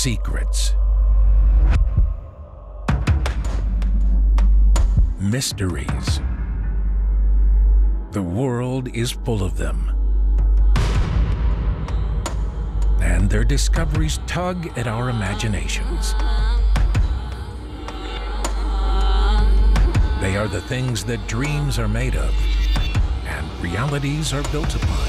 secrets, mysteries. The world is full of them. And their discoveries tug at our imaginations. They are the things that dreams are made of and realities are built upon.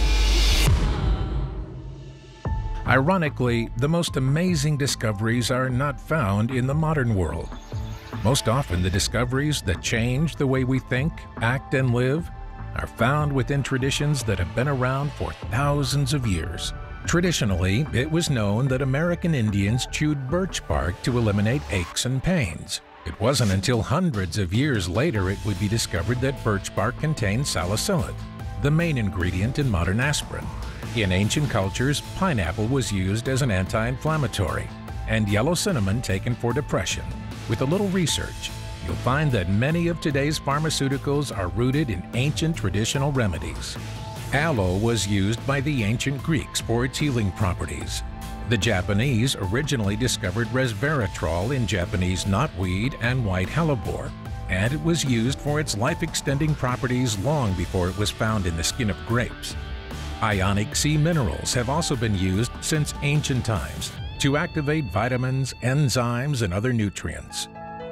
Ironically, the most amazing discoveries are not found in the modern world. Most often, the discoveries that change the way we think, act, and live are found within traditions that have been around for thousands of years. Traditionally, it was known that American Indians chewed birch bark to eliminate aches and pains. It wasn't until hundreds of years later it would be discovered that birch bark contains salicylic, the main ingredient in modern aspirin. In ancient cultures, pineapple was used as an anti-inflammatory, and yellow cinnamon taken for depression. With a little research, you'll find that many of today's pharmaceuticals are rooted in ancient traditional remedies. Aloe was used by the ancient Greeks for its healing properties. The Japanese originally discovered resveratrol in Japanese knotweed and white hellebore, and it was used for its life-extending properties long before it was found in the skin of grapes. Ionic sea minerals have also been used since ancient times to activate vitamins, enzymes, and other nutrients.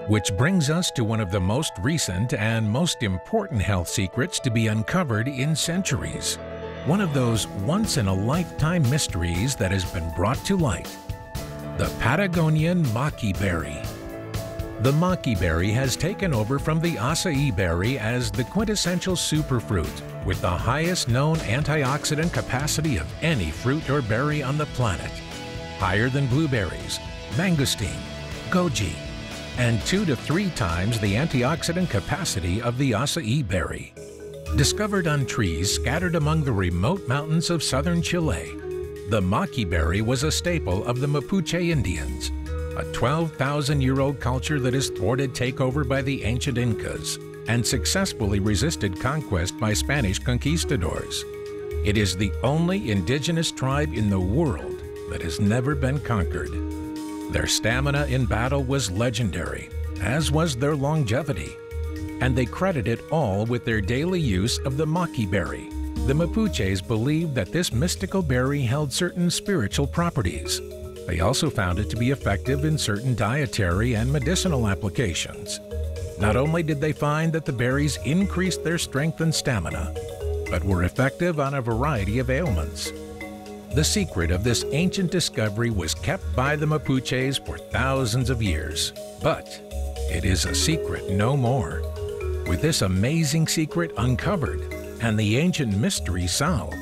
Which brings us to one of the most recent and most important health secrets to be uncovered in centuries. One of those once-in-a-lifetime mysteries that has been brought to light, the Patagonian maqui berry. The maqui berry has taken over from the acai berry as the quintessential superfruit with the highest known antioxidant capacity of any fruit or berry on the planet. Higher than blueberries, mangosteen, goji, and 2 to 3 times the antioxidant capacity of the acai berry. Discovered on trees scattered among the remote mountains of southern Chile, the maqui berry was a staple of the Mapuche Indians, a 12,000-year-old culture that has thwarted takeover by the ancient Incas and successfully resisted conquest by Spanish conquistadors. It is the only indigenous tribe in the world that has never been conquered. Their stamina in battle was legendary, as was their longevity. And they credit it all with their daily use of the maqui berry. The Mapuches believed that this mystical berry held certain spiritual properties. They also found it to be effective in certain dietary and medicinal applications. Not only did they find that the berries increased their strength and stamina, but were effective on a variety of ailments. The secret of this ancient discovery was kept by the Mapuches for thousands of years, but it is a secret no more. With this amazing secret uncovered and the ancient mystery solved,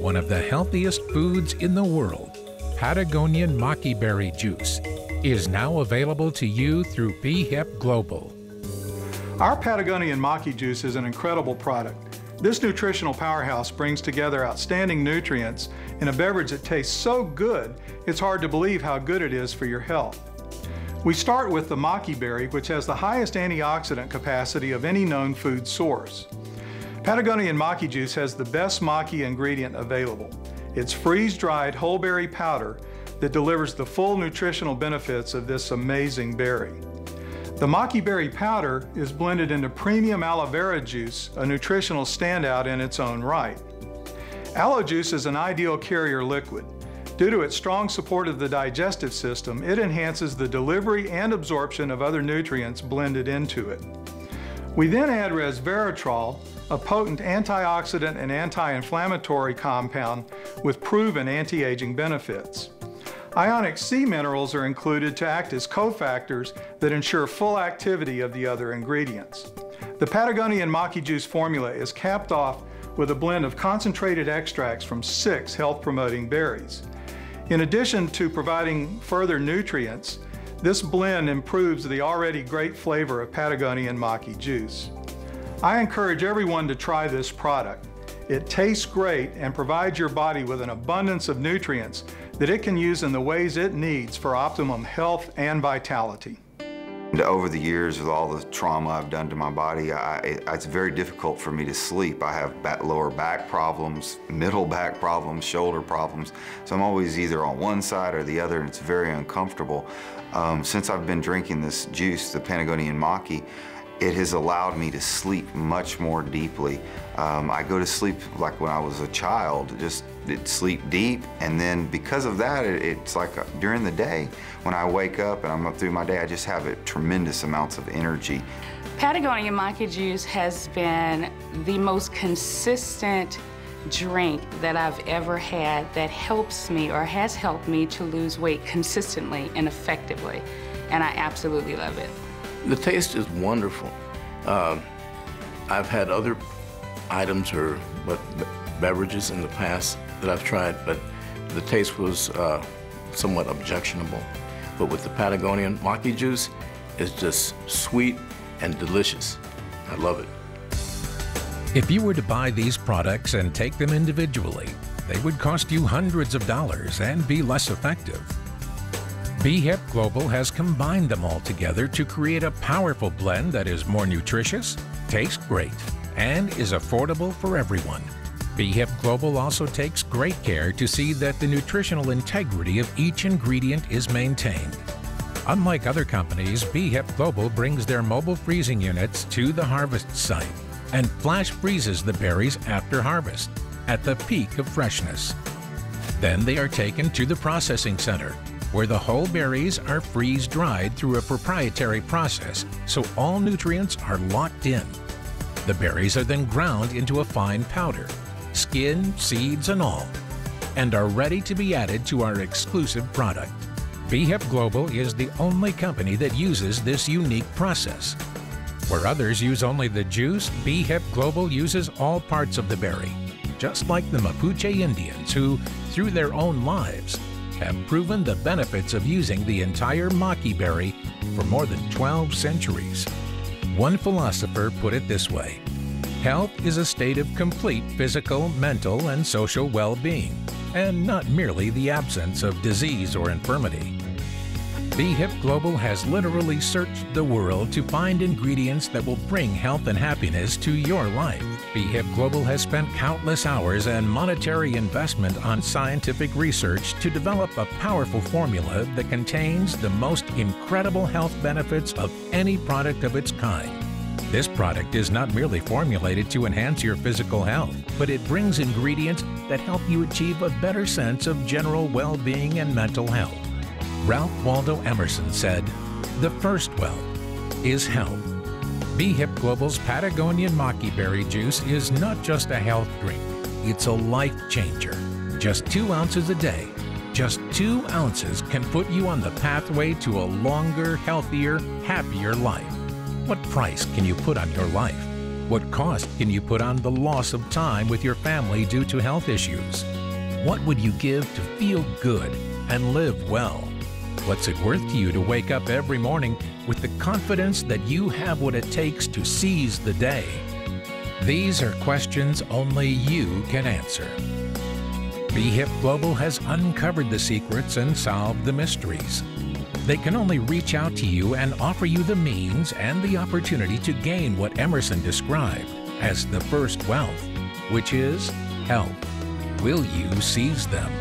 one of the healthiest foods in the world, Patagonian maqui berry juice, is now available to you through bHIP Global. Our Patagonian maqui juice is an incredible product. This nutritional powerhouse brings together outstanding nutrients in a beverage that tastes so good, it's hard to believe how good it is for your health. We start with the maqui berry, which has the highest antioxidant capacity of any known food source. Patagonian maqui juice has the best maqui ingredient available. It's freeze-dried whole berry powder that delivers the full nutritional benefits of this amazing berry. The maqui berry powder is blended into premium aloe vera juice, a nutritional standout in its own right. Aloe juice is an ideal carrier liquid. Due to its strong support of the digestive system, it enhances the delivery and absorption of other nutrients blended into it. We then add resveratrol, a potent antioxidant and anti-inflammatory compound with proven anti-aging benefits. Ionic sea minerals are included to act as cofactors that ensure full activity of the other ingredients. The Patagonian maqui juice formula is capped off with a blend of concentrated extracts from 6 health-promoting berries. In addition to providing further nutrients, this blend improves the already great flavor of Patagonian maqui juice. I encourage everyone to try this product. It tastes great and provides your body with an abundance of nutrients that it can use in the ways it needs for optimum health and vitality. Over the years, with all the trauma I've done to my body, it's very difficult for me to sleep. I have lower back problems, middle back problems, shoulder problems. So I'm always either on one side or the other, and it's very uncomfortable. Since I've been drinking this juice, the Patagonian Maqui, it has allowed me to sleep much more deeply. I go to sleep like when I was a child, just sleep deep, and then because of that, it's like during the day, when I wake up and I'm up through my day, I just have tremendous amounts of energy. Patagonian Maqui Juice has been the most consistent drink that I've ever had that helps me or has helped me to lose weight consistently and effectively, and I absolutely love it. The taste is wonderful. I've had other items or beverages in the past that I've tried, but the taste was somewhat objectionable. But with the Patagonian Maqui Juice, it's just sweet and delicious. I love it. If you were to buy these products and take them individually, they would cost you hundreds of dollars and be less effective. bHIP Global has combined them all together to create a powerful blend that is more nutritious, tastes great, and is affordable for everyone. bHIP Global also takes great care to see that the nutritional integrity of each ingredient is maintained. Unlike other companies, bHIP Global brings their mobile freezing units to the harvest site and flash freezes the berries after harvest at the peak of freshness. Then they are taken to the processing center, where the whole berries are freeze-dried through a proprietary process, so all nutrients are locked in. The berries are then ground into a fine powder, skin, seeds, and all, and are ready to be added to our exclusive product. bHIP Global is the only company that uses this unique process. Where others use only the juice, bHIP Global uses all parts of the berry, just like the Mapuche Indians who, through their own lives, have proven the benefits of using the entire maqui berry for more than 12 centuries. One philosopher put it this way: health is a state of complete physical, mental, and social well-being, and not merely the absence of disease or infirmity. bHIP Global has literally searched the world to find ingredients that will bring health and happiness to your life. bHIP Global has spent countless hours and monetary investment on scientific research to develop a powerful formula that contains the most incredible health benefits of any product of its kind. This product is not merely formulated to enhance your physical health, but it brings ingredients that help you achieve a better sense of general well-being and mental health. Ralph Waldo Emerson said, "The first wealth is health." bHIP Global's Patagonian Maqui Berry Juice is not just a health drink, it's a life changer. Just 2 ounces a day, just 2 ounces can put you on the pathway to a longer, healthier, happier life. What price can you put on your life? What cost can you put on the loss of time with your family due to health issues? What would you give to feel good and live well? What's it worth to you to wake up every morning with the confidence that you have what it takes to seize the day? These are questions only you can answer. bHIP Global has uncovered the secrets and solved the mysteries. They can only reach out to you and offer you the means and the opportunity to gain what Emerson described as the first wealth, which is health. Will you seize them?